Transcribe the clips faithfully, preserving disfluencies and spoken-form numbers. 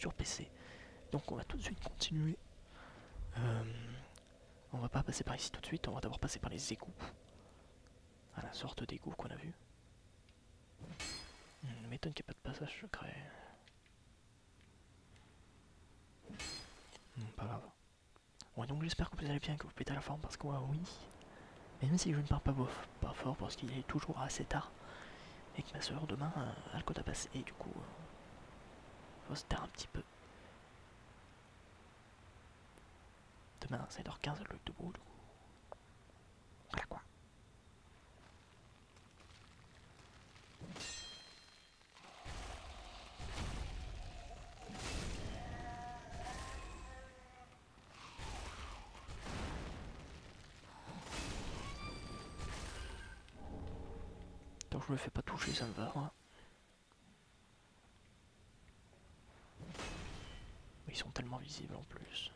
sur P C. Donc on va tout de suite continuer. Euh, on va pas passer par ici tout de suite, on va d'abord passer par les égouts. À la sorte d'égout qu'on a vu. Je m'étonne qu'il n'y ait pas de passage secret. Non, pas grave. Bon, donc j'espère que vous allez bien, que vous pétez la forme, parce que ouais, oui. Même si je ne parle pas, bof, pas fort, parce qu'il est toujours assez tard. Et que ma soeur, demain, elle a le quota passé, et du coup, euh, faut se taire un petit peu. Demain, c'est sept heures quinze, le truc de bout, du coup. Voilà quoi. Tant que je me fais pas toucher, ça me va. Hein. Ils sont tellement visibles en plus.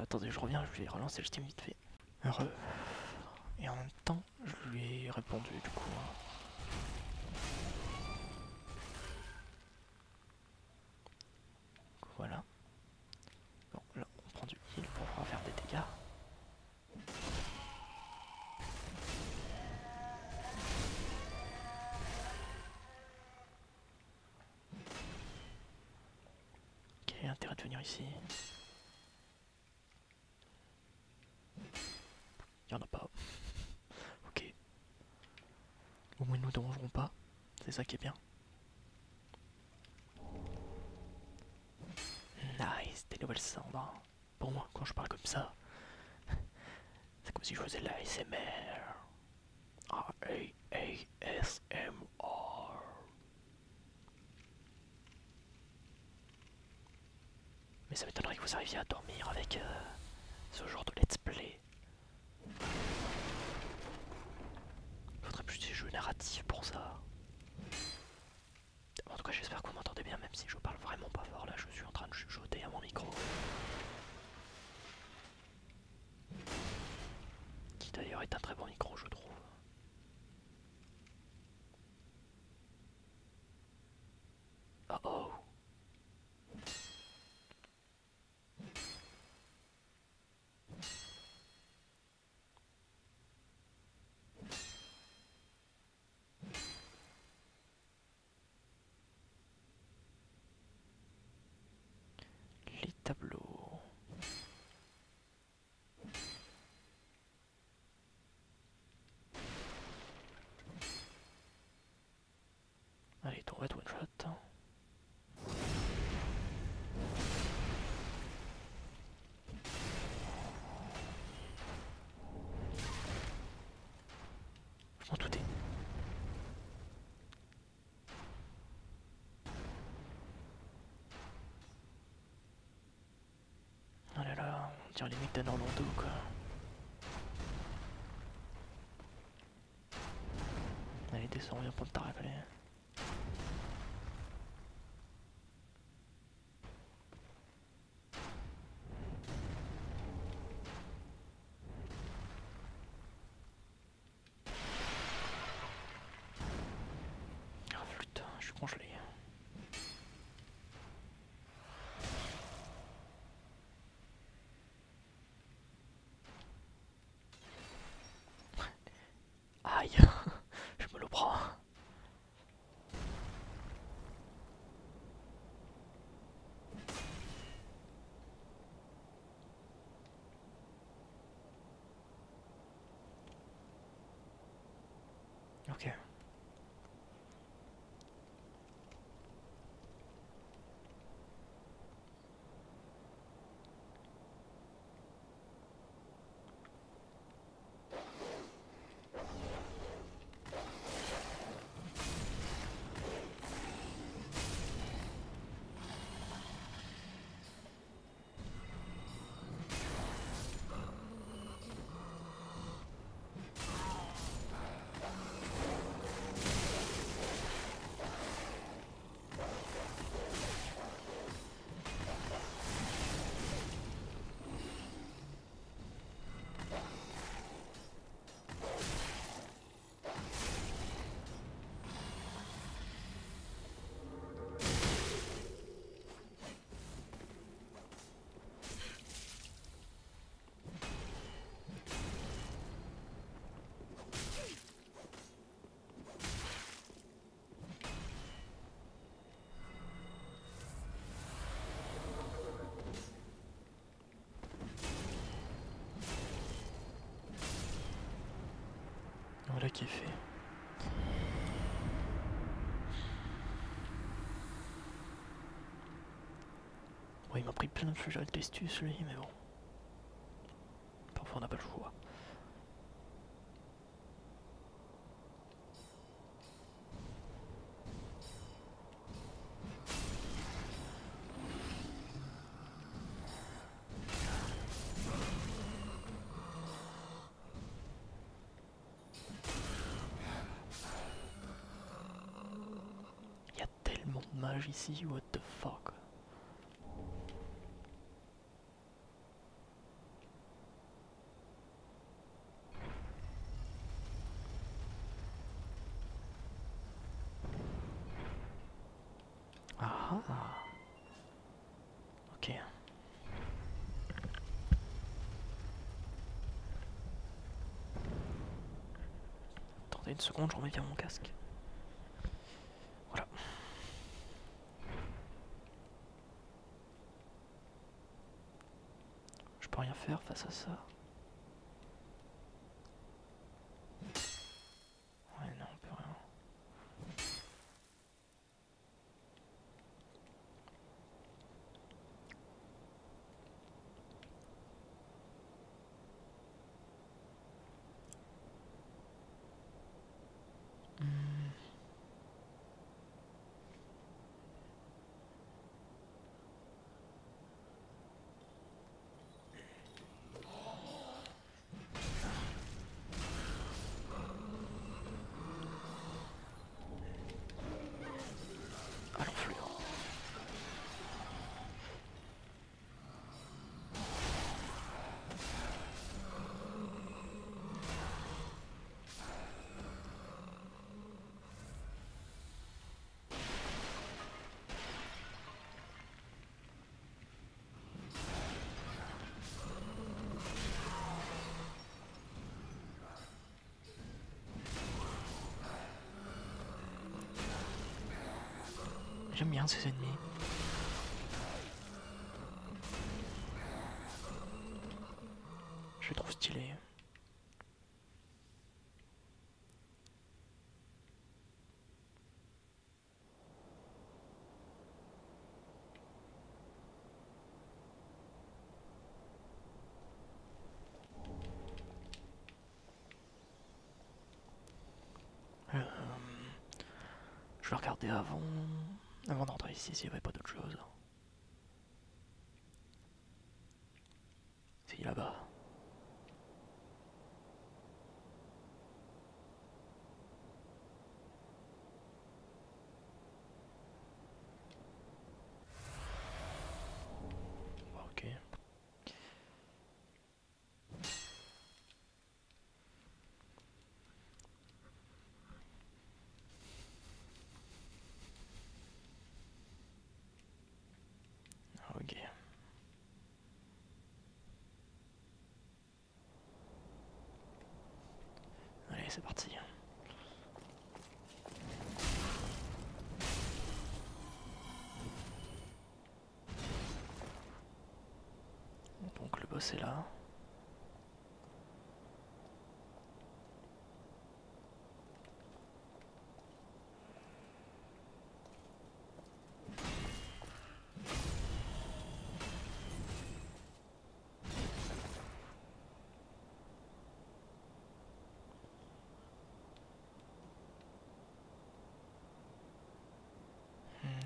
Attendez, je reviens, je lui ai relancé le Steam vite fait. Heureux. Et en même temps, je lui ai répondu du coup. Voilà. Bon, là, on prend du heal pour pouvoir faire des dégâts. Quel est l'intérêt de venir ici ? Il n'y en a pas. Ok. Au moins, ils ne nous dérangeront pas. C'est ça qui est bien. Nice, des nouvelles cendres. Pour moi, quand je parle comme ça, c'est comme si je faisais de l'A S M R. A S M R. Mais ça m'étonnerait que vous arriviez à dormir avec euh, ce genre de let's play. Faudrait plus des jeux narratifs pour ça. En tout cas, j'espère que vous m'entendez bien, même si je parle vraiment pas fort. Là, je suis en train de chuchoter à mon micro. Qui d'ailleurs est un très bon micro, je trouve. Oh oh. Tableau. Allez, ton red one shot. Je m'en doutais. Les mecs d'Anor Londo quoi. Allez descends, viens prendre ta rêve, allez. Ah putain, je suis congelé. Voilà qui est fait. Ouais, il m'a pris plein de flageolets d'estus lui, mais bon. Parfois on n'a pas le choix. Ici, what the fuck. Ah ok. Attendez une seconde, je remets bien mon casque. Face à ça. Ouais, non, on peut rien. Mmh. J'aime bien ces ennemis. Je les trouve stylés. Euh, je vais regarder avant. Avant d'entrer ici, s'il n'y avait pas d'autre chose. C'est là-bas. Ok. C'est parti. Donc le boss est là.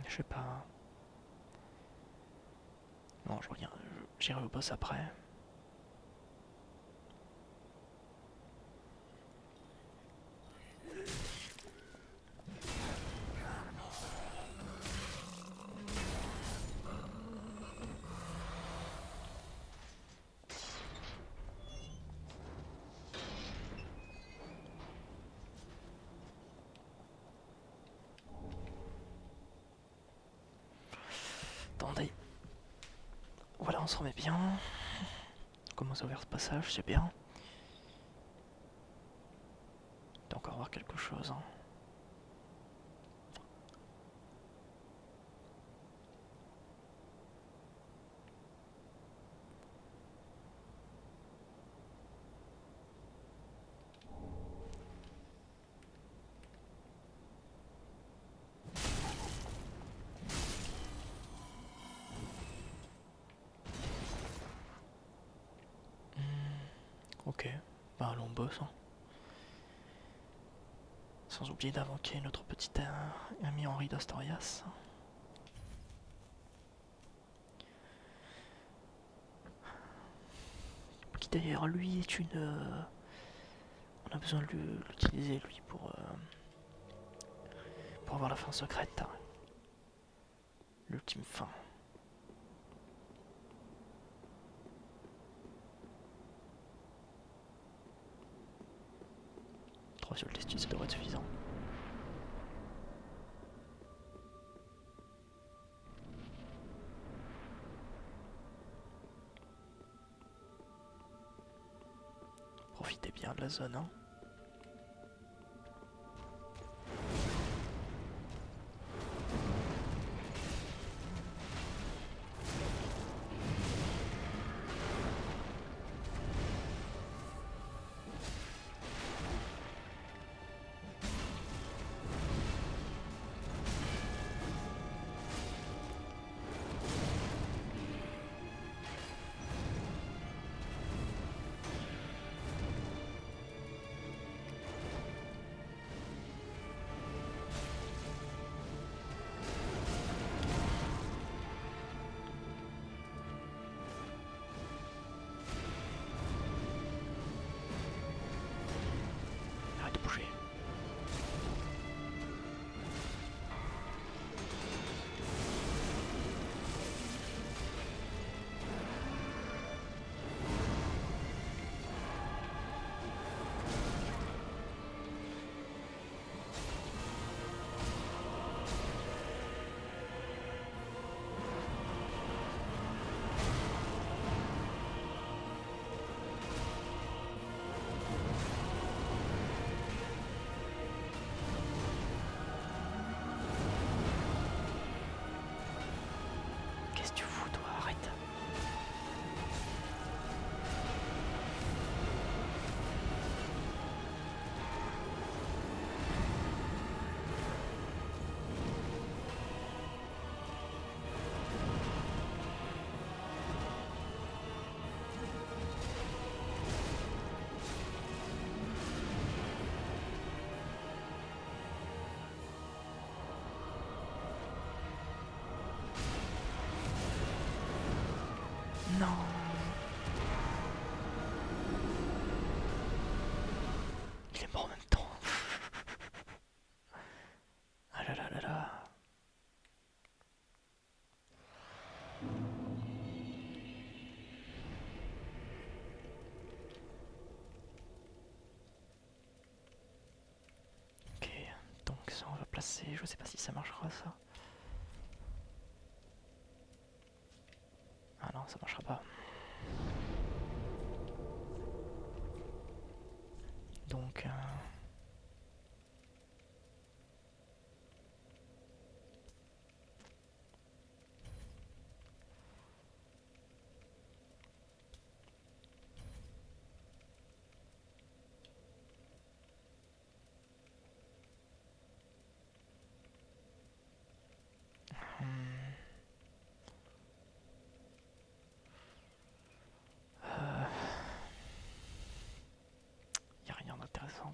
Je sais pas. Non, je reviens. J'irai au boss après. Voilà, on se remet bien. On commence à ouvrir ce passage, c'est bien. On doit encore voir quelque chose. Hein. ok. Bah allons boss, hein. Sans oublier d'invoquer notre petit euh, ami Henri d'Astorias. Qui d'ailleurs lui est une... Euh, on a besoin de l'utiliser lui pour... Euh, pour avoir la fin secrète. Hein. L'ultime fin. trois sur le testis, ça devrait être suffisant. Profitez bien de la zone, hein. Je sais pas si ça marchera ça. Ah non, ça marchera pas. Donc... Euh...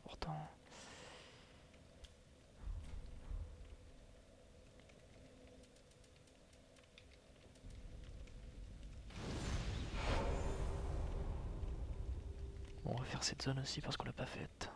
pourtant. Bon, on va faire cette zone aussi parce qu'on l'a pas faite.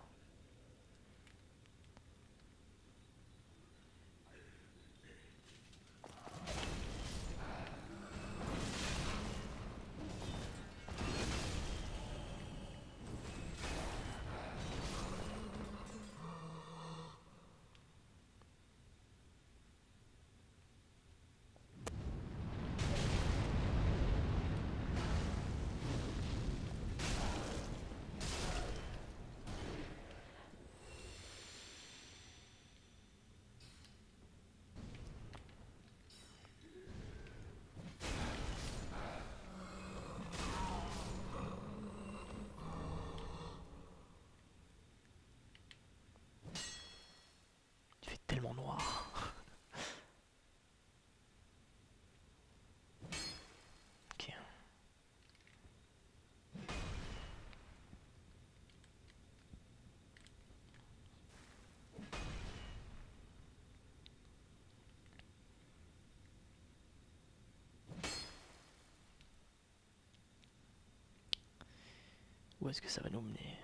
Où est-ce que ça va nous mener?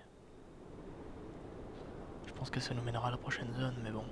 Je pense que ça nous mènera à la prochaine zone, mais bon.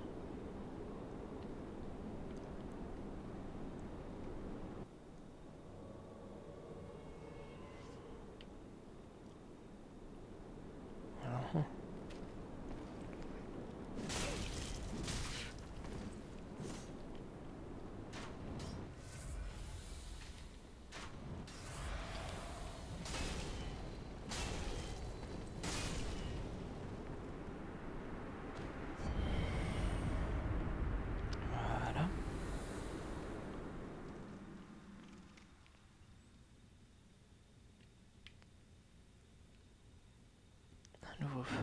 Nouveau feu.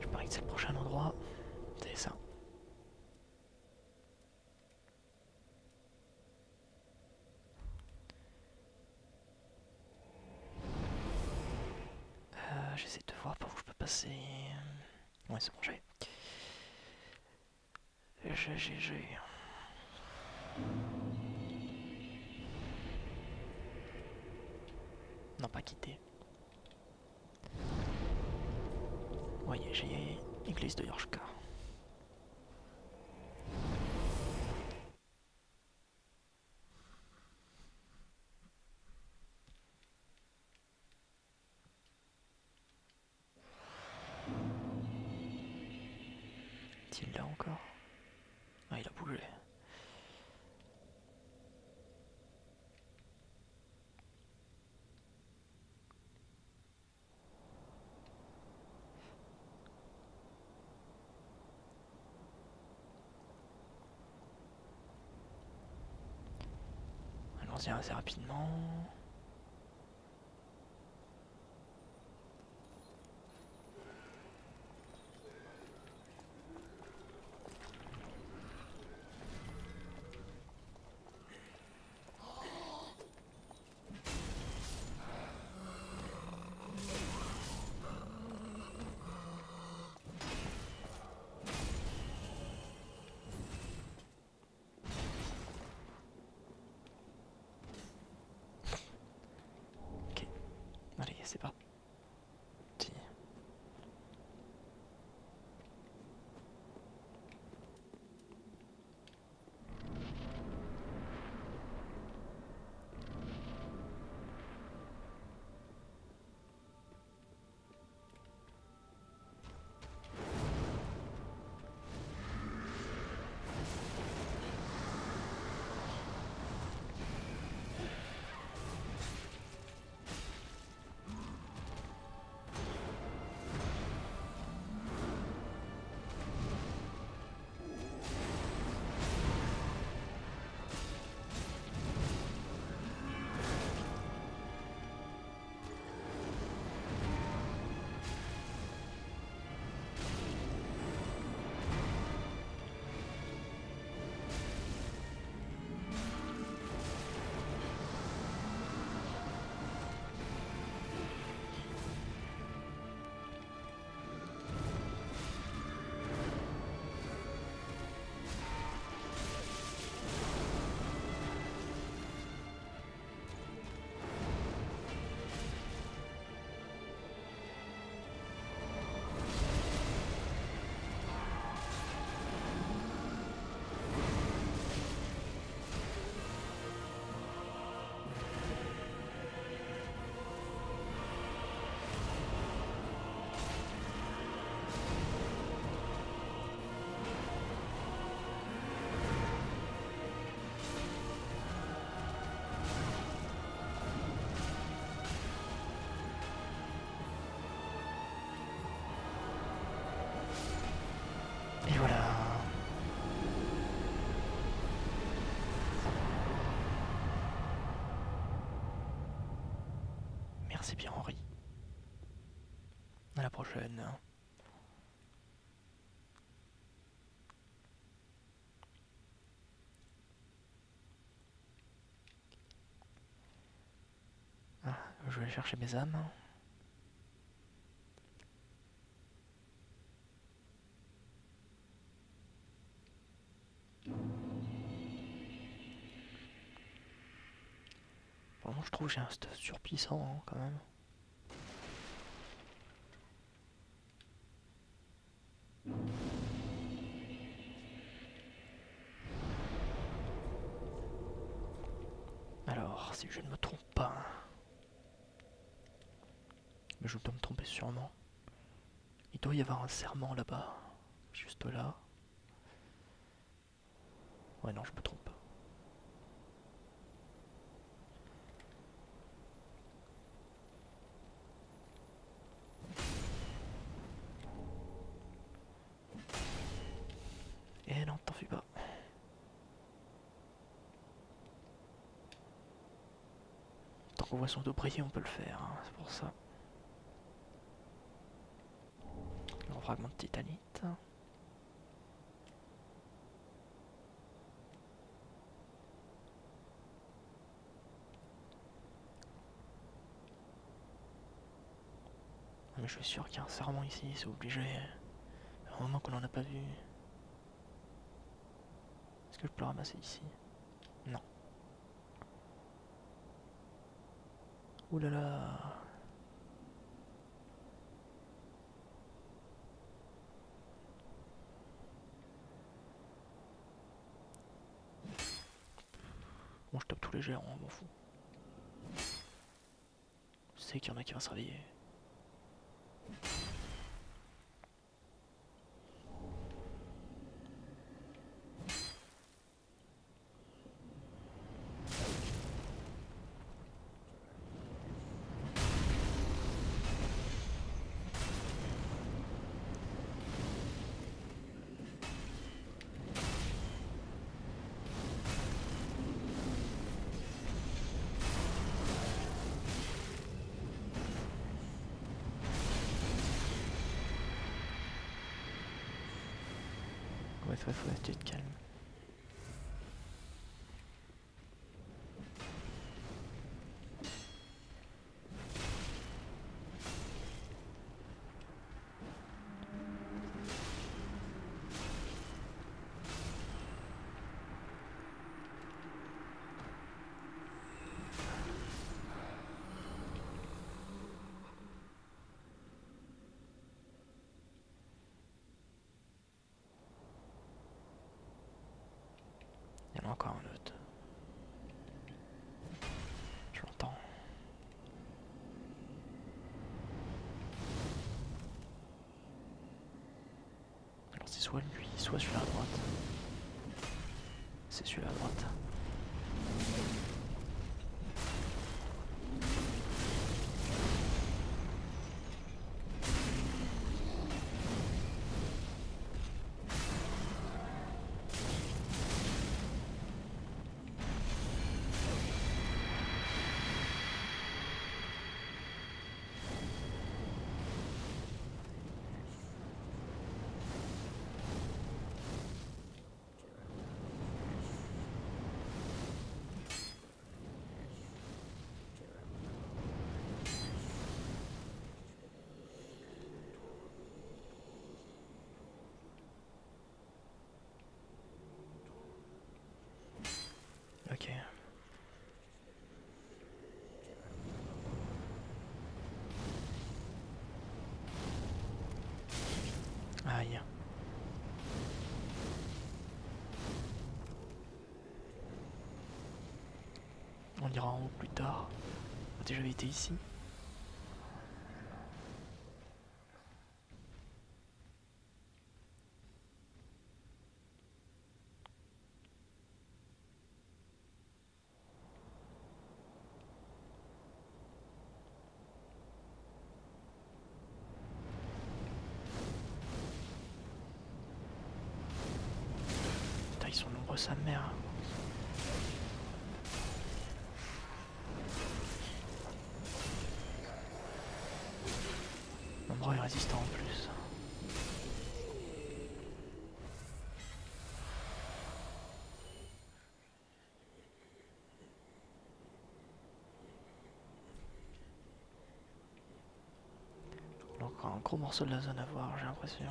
Je parie que c'est le prochain endroit. C'est ça. Euh, J'essaie de voir par où je peux passer. Ouais, c'est bon, j'ai. J'ai, j'ai, j'ai. Non, pas quitter. Voyez, j'ai l'église de Yorshka. Est-il là encore? Ah, il a bougé. Assez rapidement. C'est parti. Merci bien Henri. À la prochaine. Ah, je vais aller chercher mes âmes. Vraiment, je trouve que j'ai un stuff surpuissant hein, quand même. Alors, si je ne me trompe pas, mais je dois me tromper sûrement. Il doit y avoir un serment là-bas, juste là. Ouais, non, je me trompe. Eh non, t'en fais pas. Tant qu'on voit son dos briller, on peut le faire, hein, c'est pour ça. Un fragment de titanite. Mais je suis sûr qu'il y a un serment ici, c'est obligé. À un moment qu'on en a pas vu. Est-ce que je peux le ramasser ici? Non. Ouh là là. Bon, je tape tous les gérants, on m'en fout. Je sais qu'il y en a qui va se réveiller. Ouais, faut rester calme. Il y en a encore un autre. Je l'entends. Alors c'est soit lui, soit celui-là à droite. C'est celui-là à droite. Okay. Aïe. On ira en haut plus tard. On a déjà été ici. Ils sont nombreux, sa mère. Nombreux et résistants en plus. Donc encore un gros morceau de la zone à voir, j'ai l'impression.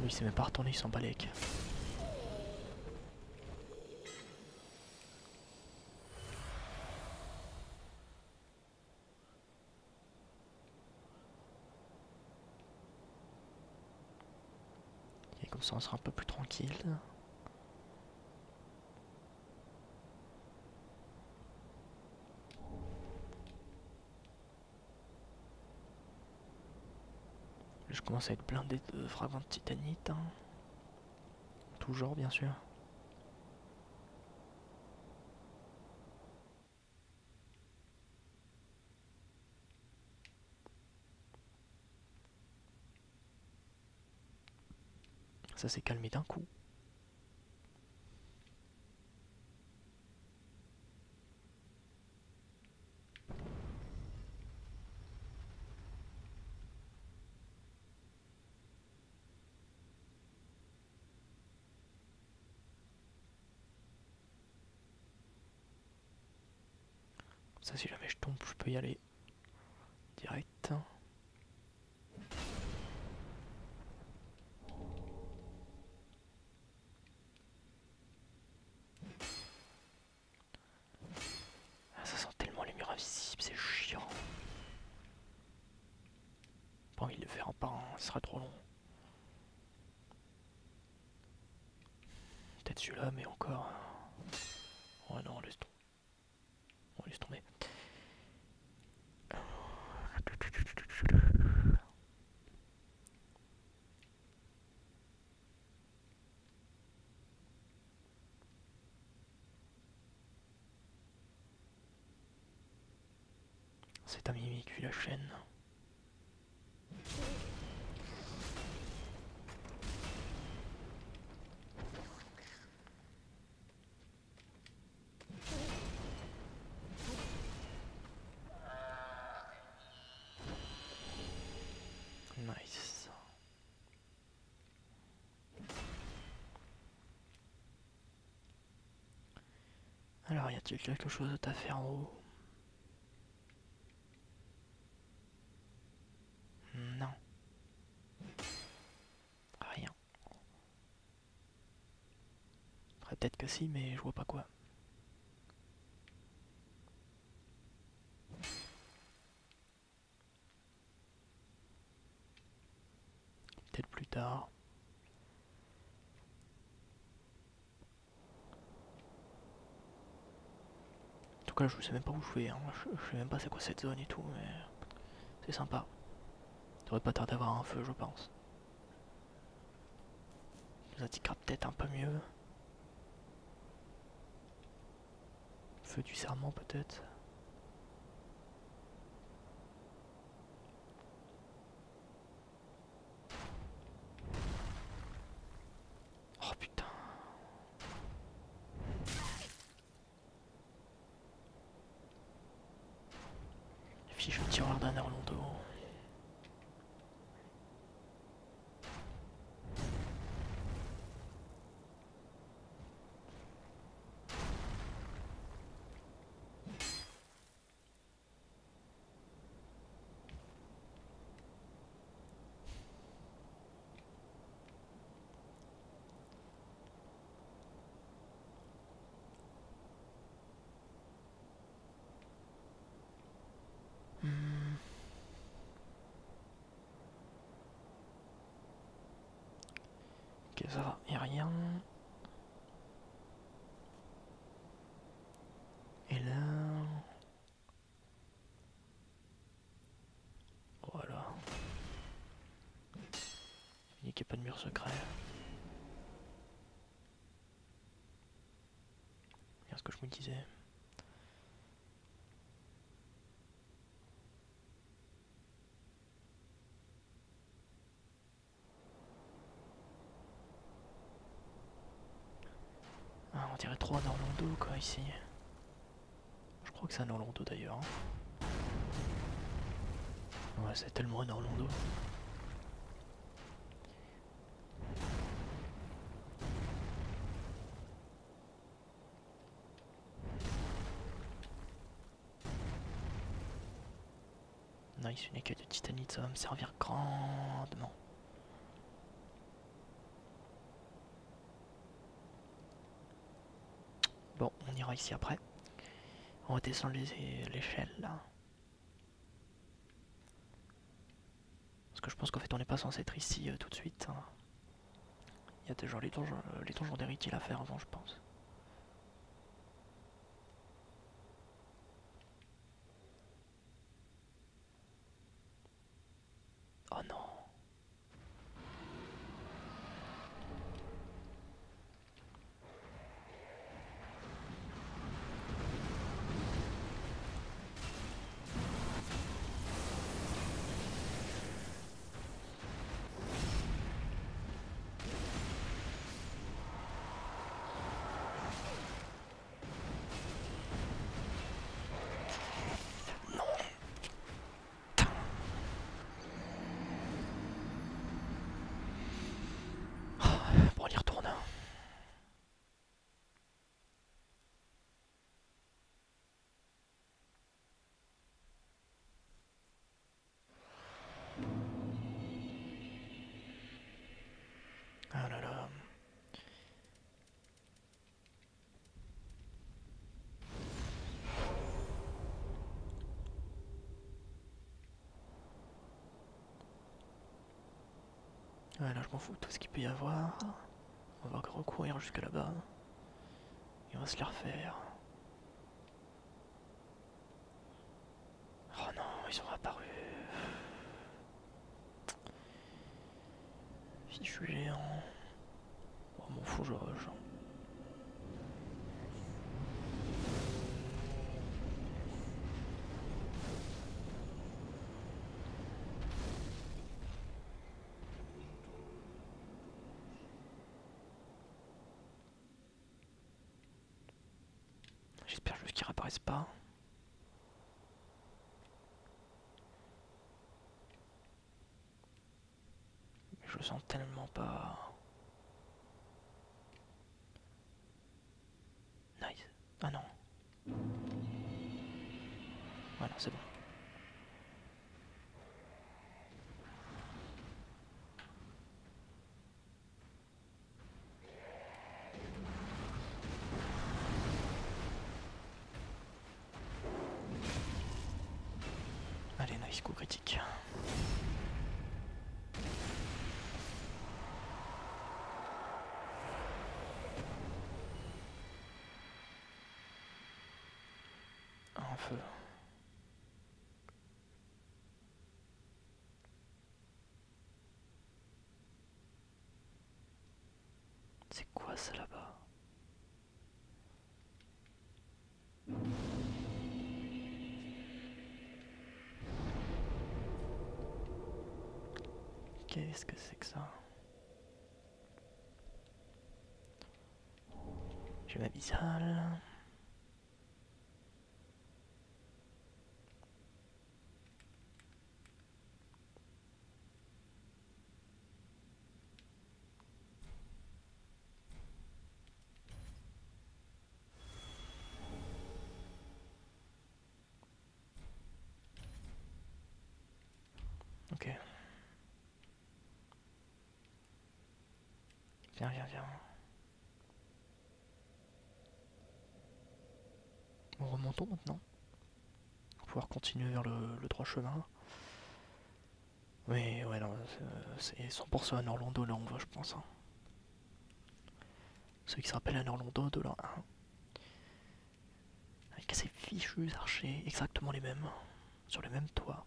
Lui il s'est même pas retourné, il s'en bat les mecs. Et comme ça on sera un peu plus tranquille. Je commence à être blindé de fragments de titanite, hein. Tout genre bien sûr. Ça s'est calmé d'un coup. Ça, si jamais je tombe, je peux y aller direct. Ah, ça sent tellement les murs invisibles, c'est chiant. Pas envie de le faire en par un, ce sera trop long. Peut-être celui-là, mais encore. Oh non, laisse tomber. On laisse tomber. C'est un mimique vu la chaîne. Alors, y a-t-il quelque chose d'autre à faire en haut? Non. Rien. Après, peut-être que si, mais je vois pas quoi. Peut-être plus tard. Là, je sais même pas où je vais, hein. je, je sais même pas c'est quoi cette zone et tout, mais c'est sympa. Ça devrait pas tarder à avoir un feu, je pense. Ça nous indiquera peut-être un peu mieux. Feu du serment peut-être. Fiche le tiroir d'Anor Londo. Ça et rien. Et là... Voilà. Il n'y a pas de mur secret. Bien ce que je me disais. On dirait trop Anor Londo quoi ici. Je crois que c'est Anor Londo d'ailleurs. Hein. Ouais, c'est tellement Anor Londo. Nice, une écueille de titanite, ça va me servir grandement. ira ici après. On redescend l'échelle là. Parce que je pense qu'en fait on n'est pas censé être ici euh, tout de suite. Hein. Il y a déjà les donjons, les donjons d'héritier à faire avant je pense. Oh non. Ouais, là je m'en fous de tout ce qu'il peut y avoir. On va recourir jusque là-bas. Et on va se la refaire. Oh non, ils sont apparus. Fichu géant. Oh m'en fous, je rejoins. J'espère juste qu'ils réapparaissent pas. Mais je sens tellement pas. Nice. Ah non. Voilà, c'est bon. Coup critique. Un feu. C'est quoi ça là-bas? Qu'est-ce que c'est que ça? Je vais m'abyssal. Ok. Viens, viens, viens. Nous remontons maintenant. Pour pouvoir continuer vers le, le droit chemin. Mais ouais, non, c'est cent pour cent Anor Londo là on va, je pense. Hein. Ceux qui se rappellent Anor Londo de la un. Avec ces fichus archers, exactement les mêmes. Sur les mêmes toits.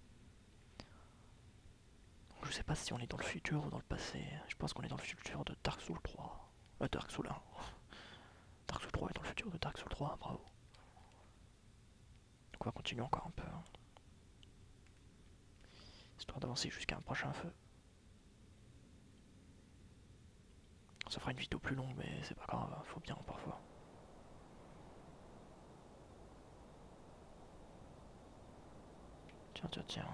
Je sais pas si on est dans le futur ou dans le passé, je pense qu'on est dans le futur de Dark Souls trois. Euh, Dark Souls un. Dark Souls trois est dans le futur de Dark Souls trois, bravo. Donc on va continuer encore un peu. Hein. Histoire d'avancer jusqu'à un prochain feu. Ça fera une vidéo plus longue mais c'est pas grave, faut bien parfois. Tiens, tiens, tiens.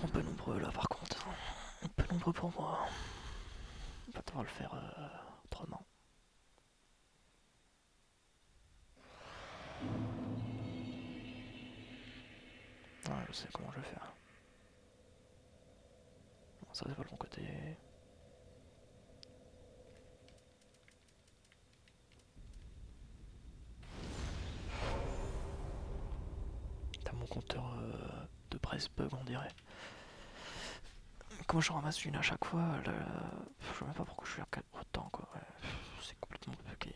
sont un peu nombreux là par contre. Un peu nombreux pour moi. On va devoir le faire euh, autrement. Ouais, je sais comment je vais faire. Bon, ça c'est pas le bon côté. T'as mon compteur euh, de presse bug on dirait. Comment je ramasse une à chaque fois, là, là, je sais même pas pourquoi je suis là autant quoi, ouais, c'est complètement bugué.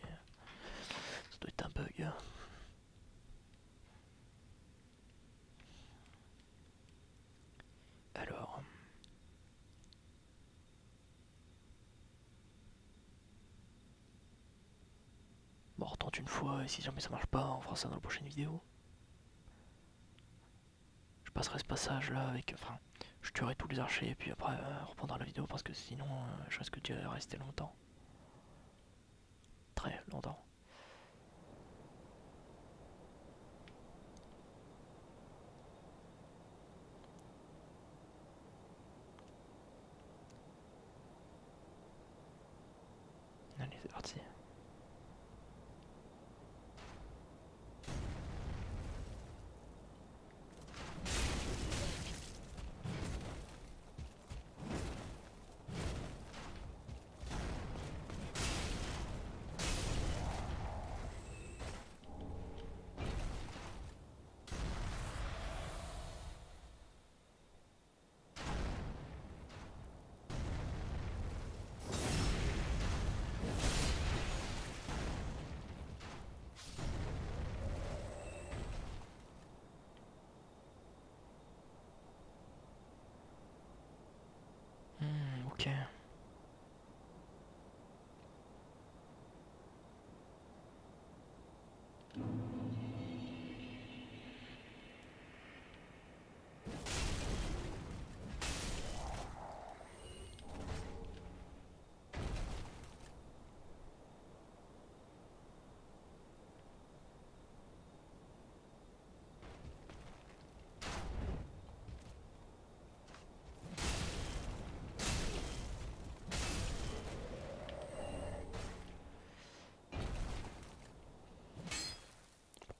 Ça doit être un bug. Alors... Bon, on retente une fois et si jamais ça marche pas, on fera ça dans la prochaine vidéo. Je passerai ce passage là avec... Enfin, je tuerai tous les archers et puis après euh, on reprendra la vidéo parce que sinon euh, je risque d'y rester longtemps. Très longtemps. Allez, c'est parti.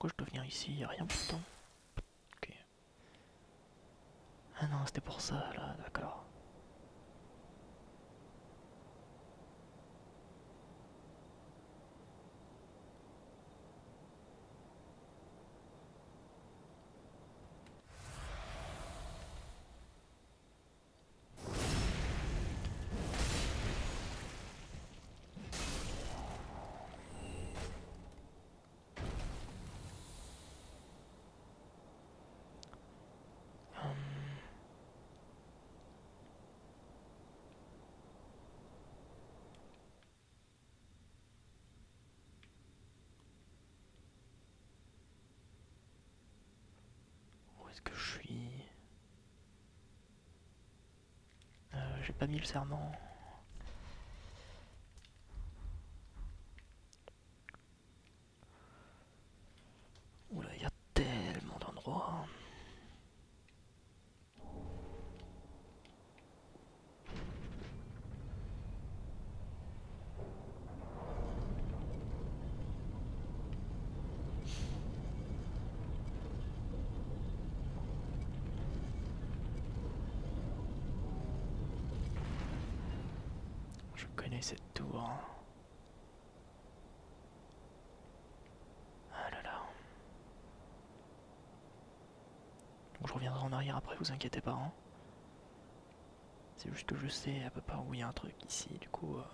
Je dois venir ici, il n'y a rien pourtant. Ok. Ah non, c'était pour ça là, d'accord. Que je suis... Euh, j'ai pas mis le serment. Oula, il y a tellement d'endroits. Cette tour. Ah là là. Bon, je reviendrai en arrière après, vous inquiétez pas. Hein. C'est juste que je sais à peu près où il y a un truc ici, du coup... Euh...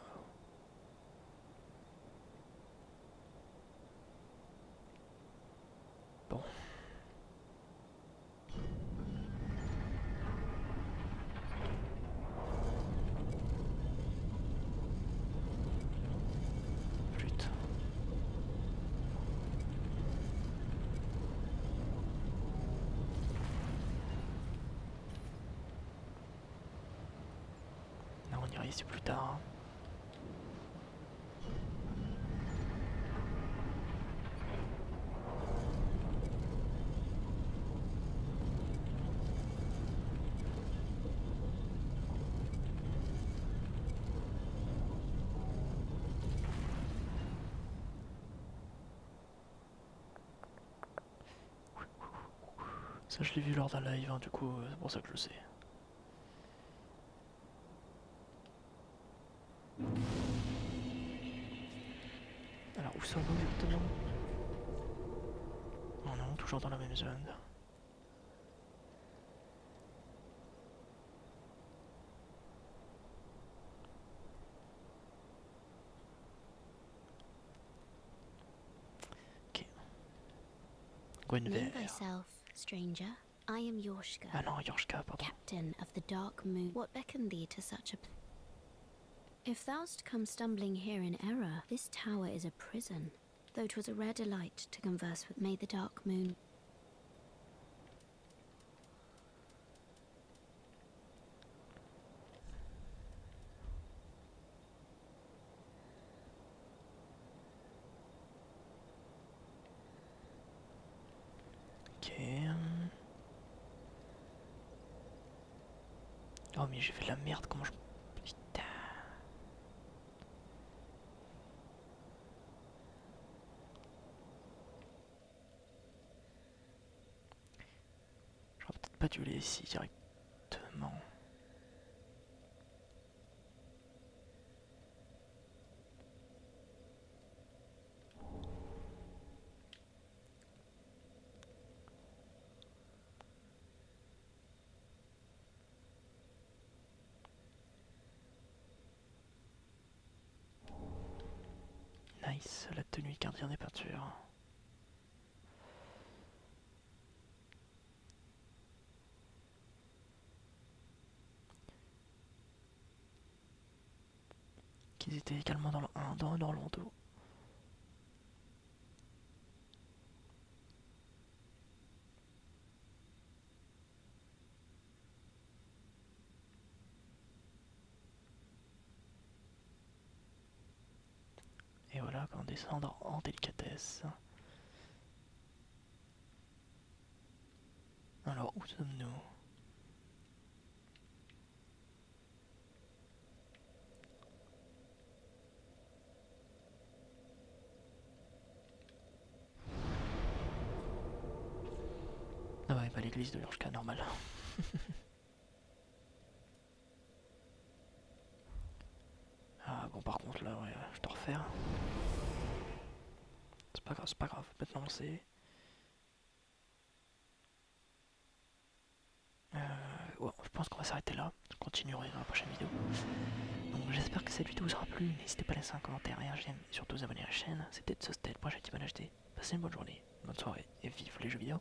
Bon. On ira ici plus tard. Ça je l'ai vu lors d'un live, hein, du coup c'est pour ça que je le sais. Alors où ça va exactement? Non non, toujours dans la même zone. Ok. Guinevere. Stranger, I am Yorshka. Ah non, Yorshka, pardon. Captain of the Dark Moon. What beckoned thee to such a... If thou'st come stumbling here in error, this tower is a prison, though 'twas a rare delight to converse with. May the Dark Moon. Oh mais j'ai fait de la merde, comment je... Putain... J'aurais peut-être pas dû aller ici directement. La tenue gardienne des peintures. Qu'ils étaient également dans le un, dans Anor Londo. Quand descendre en délicatesse. Alors où sommes-nous? Ah ouais, pas l'église de Yorshka, normal. Ah bon, par contre là, ouais, je dois refaire. C'est pas grave, c'est pas grave, maintenant on sait. Euh, ouais, je pense qu'on va s'arrêter là, je continuerai dans la prochaine vidéo. Donc j'espère que cette vidéo vous aura plu, n'hésitez pas à laisser un commentaire et un j'aime, et surtout vous abonner à la chaîne. C'était Zeusdead, moi j'ai dit bon acheter. Passez une bonne journée, une bonne soirée, et vive les jeux vidéo.